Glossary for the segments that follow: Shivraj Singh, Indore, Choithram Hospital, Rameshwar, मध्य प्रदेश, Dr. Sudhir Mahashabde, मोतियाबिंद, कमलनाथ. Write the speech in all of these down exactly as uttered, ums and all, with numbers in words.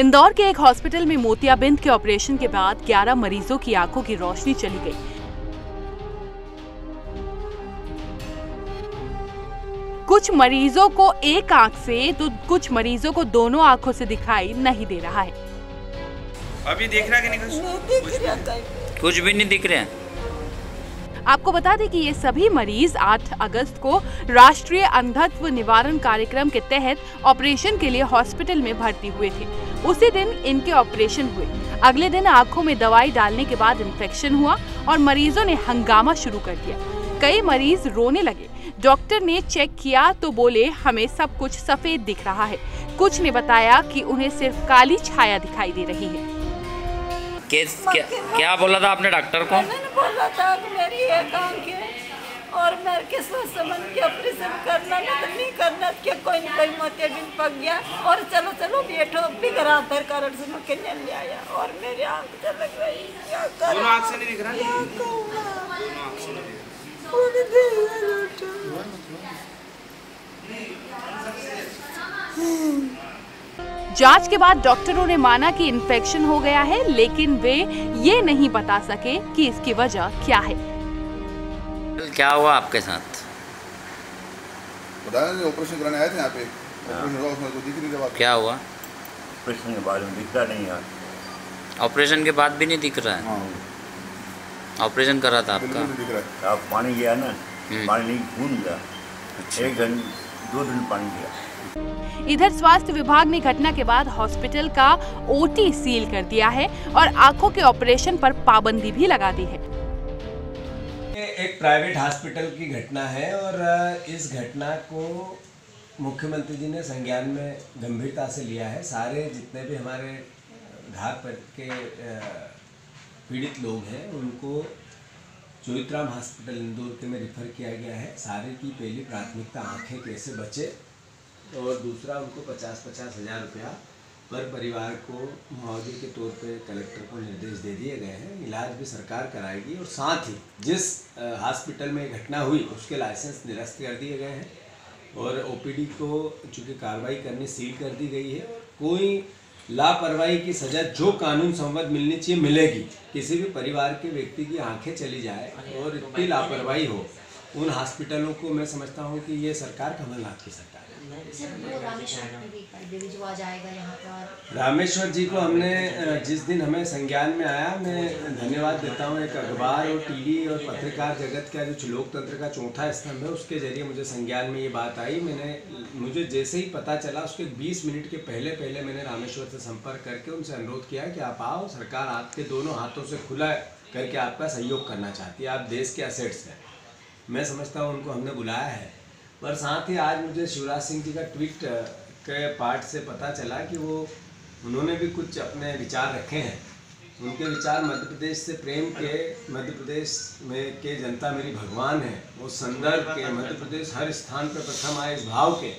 इंदौर के एक हॉस्पिटल में मोतियाबिंद के ऑपरेशन के बाद ग्यारह मरीजों की आंखों की रोशनी चली गई। कुछ मरीजों को एक आंख से तो कुछ मरीजों को दोनों आंखों से दिखाई नहीं दे रहा है। अभी देख रहा है कि नहीं? कुछ भी नहीं दिख रहा है। आपको बता दें कि ये सभी मरीज आठ अगस्त को राष्ट्रीय अंधत्व निवारण कार्यक्रम के तहत ऑपरेशन के लिए हॉस्पिटल में भर्ती हुए थे। उसी दिन इनके ऑपरेशन हुए। अगले दिन आँखों में दवाई डालने के बाद इन्फेक्शन हुआ और मरीजों ने हंगामा शुरू कर दिया। कई मरीज रोने लगे। डॉक्टर ने चेक किया तो बोले हमें सब कुछ सफेद दिख रहा है। कुछ ने बताया कि उन्हें सिर्फ काली छाया दिखाई दे रही है। केस क्या, क्या बोला था आपने डॉक्टर को? मैंने बोला था कि मेरी एक आंख है और मेरे के सोच समझ के ऑपरेशन करना नहीं करना के कोई न कोई मोतियाबिंद पक गया और चलो चलो बैठो बिगड़ा आधार कार्ड से मुझे नहीं आया और मेरी आंख चलक रही क्या करूं? दोनों आंख से नहीं दिख रहा। जांच के बाद डॉक्टरों ने माना कि इन्फेक्शन हो गया है, लेकिन वे ये नहीं बता सके कि इसकी वजह क्या है। क्या हुआ आपके साथ? पता नहीं, ऑपरेशन कराने आए थे यहाँ पे। ऑपरेशन हुआ, उसमें कुछ दिख नहीं रहा। क्या हुआ? ऑपरेशन के बाद दिखता नहीं यार। ऑपरेशन के बाद भी नहीं दिख रहा है? ऑपरेशन करा था आपका? आप पानी गया ना, पानी नहीं खून गया। एक दिन दो दिन पानी गया। इधर स्वास्थ्य विभाग ने घटना के बाद हॉस्पिटल का ओटी सील कर दिया है और आंखों के ऑपरेशन पर पाबंदी भी लगा दी है। ये एक प्राइवेट हॉस्पिटल की घटना है और इस घटना को मुख्यमंत्री जी ने संज्ञान में गंभीरता से लिया है। सारे जितने भी हमारे घाट पर के पीड़ित लोग हैं उनको चोइत्राम हॉस्पिटल इंदौर के में रिफ़र किया गया है। सारे की पहली प्राथमिकता आंखें कैसे बचे और दूसरा उनको पचास पचास हज़ार रुपया पर परिवार को मुआवजे के तौर पे कलेक्टर को निर्देश दे दिए गए हैं। इलाज भी सरकार कराएगी और साथ ही जिस हॉस्पिटल में घटना हुई उसके लाइसेंस निरस्त कर दिए गए हैं और ओ पी डी को चूँकि कार्रवाई करनी सील कर दी गई है। कोई लापरवाही की सजा जो कानून संवत मिलनी चाहिए मिलेगी। किसी भी परिवार के व्यक्ति की आंखें चली जाए और इतनी लापरवाही हो उन हॉस्पिटलों को मैं समझता हूं कि ये सरकार कमलनाथ की सरकार है। रामेश्वर जी को हमने जिस दिन हमें संज्ञान में आया मैं धन्यवाद देता हूं। एक अखबार और टीवी और पत्रकार जगत का जो लोकतंत्र का चौथा स्तंभ है उसके जरिए मुझे संज्ञान में ये बात आई। मैंने मुझे जैसे ही पता चला उसके बीस मिनट के पहले पहले मैंने रामेश्वर से संपर्क करके उनसे अनुरोध किया कि आप आओ, सरकार आपके दोनों हाथों से खुला करके आपका सहयोग करना चाहती है, आप देश के असेट्स हैं। मैं समझता हूँ उनको हमने बुलाया है। पर साथ ही आज मुझे शिवराज सिंह जी का ट्वीट के पार्ट से पता चला कि वो उन्होंने भी कुछ अपने विचार रखे हैं। उनके विचार मध्य प्रदेश से प्रेम के, मध्य प्रदेश में के जनता मेरी भगवान है, वो संदर्भ के मध्य प्रदेश हर स्थान पर प्रथम आए इस भाव के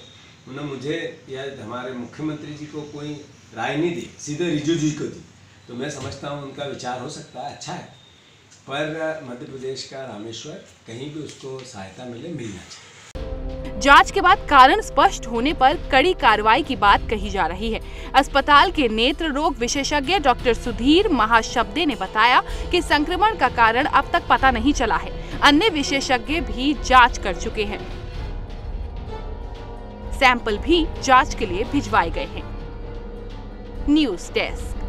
उन्होंने मुझे या हमारे मुख्यमंत्री जी को कोई राय नहीं दी, सीधे रिजू जी को दी। तो मैं समझता हूँ उनका विचार हो सकता है अच्छा है, पर मध्य प्रदेश का रामेश्वर कहीं भी उसको सहायता मिले मिलना चाहिए। जांच के बाद कारण स्पष्ट होने पर कड़ी कार्रवाई की बात कही जा रही है। अस्पताल के नेत्र रोग विशेषज्ञ डॉक्टर सुधीर महाशब्दे ने बताया कि संक्रमण का कारण अब तक पता नहीं चला है। अन्य विशेषज्ञ भी जांच कर चुके हैं, सैंपल भी जांच के लिए भिजवाए गए हैं। News desk.